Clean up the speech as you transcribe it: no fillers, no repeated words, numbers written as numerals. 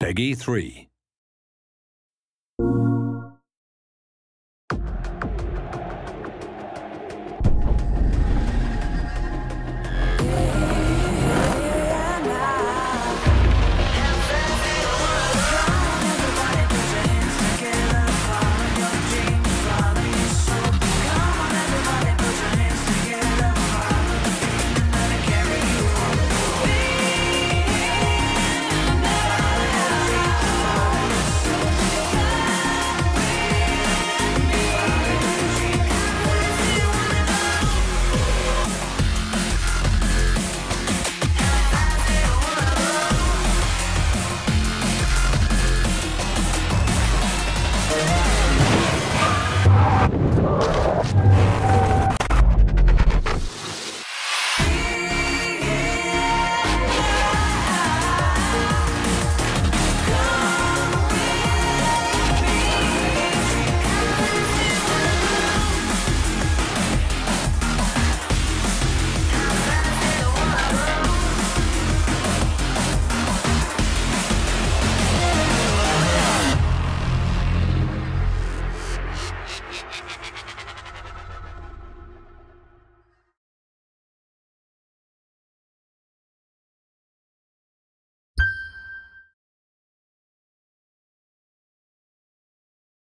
PEGI 3.